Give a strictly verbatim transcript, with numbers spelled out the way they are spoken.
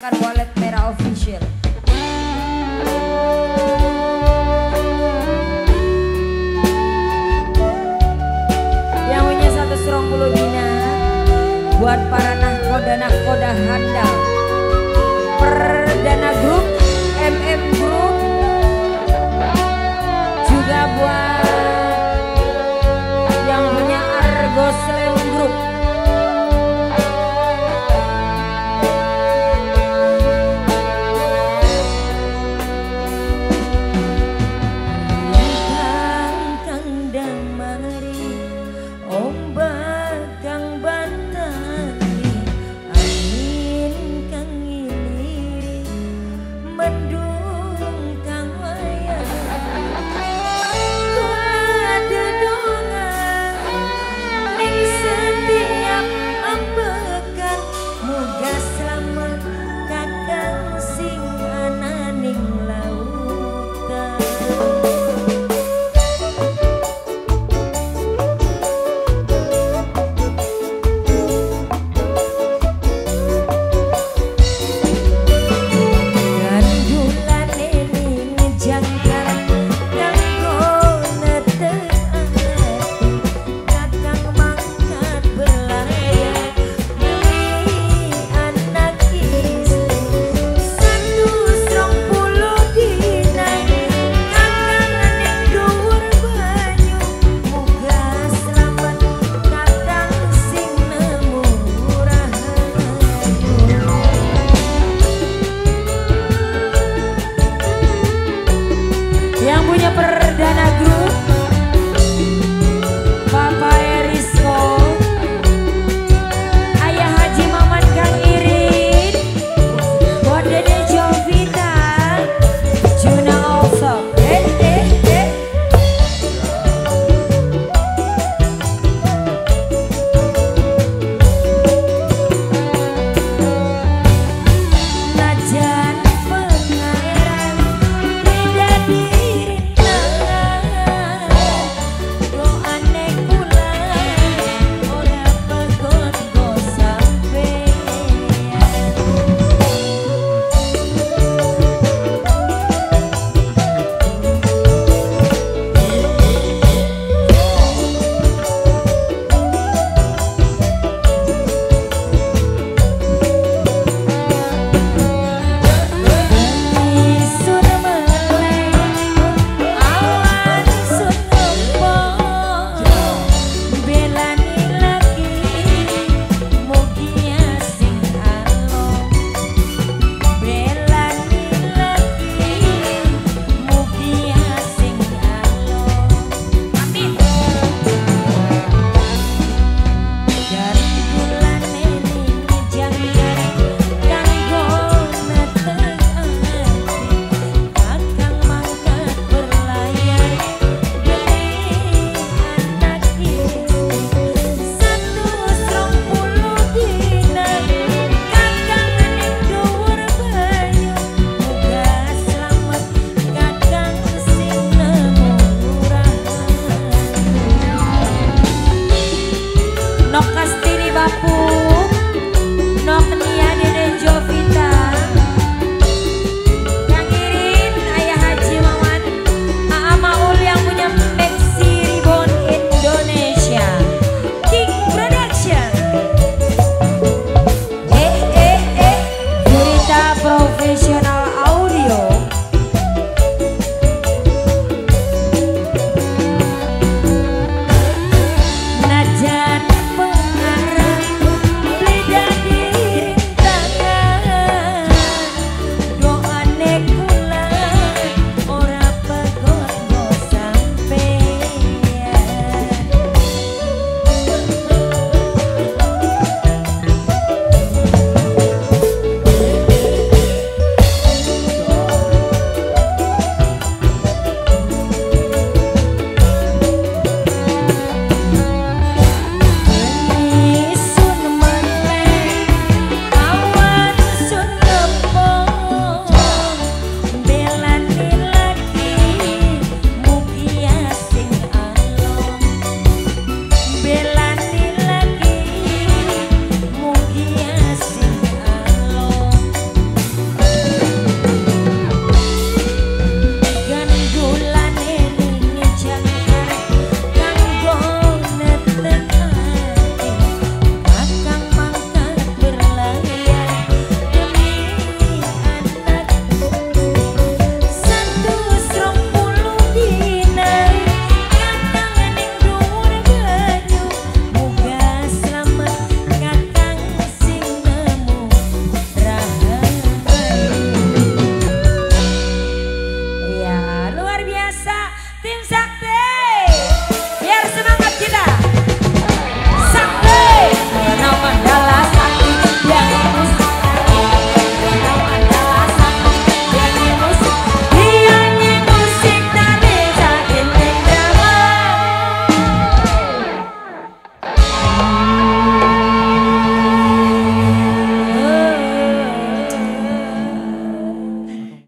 Wallet Merah Official. Yang punya satu serong puluh dina buat para nahkoda-nahkoda handal. Perdana Group, M M Group, juga buat yang punya Argo Slam Group. Yang punya Perdana Group, Papa Erisko, Ayah Haji Maman Kang Irin, Bodene Jovita, Juna Olsok. Eh, eh, eh. Najan pengaran beda di profesional.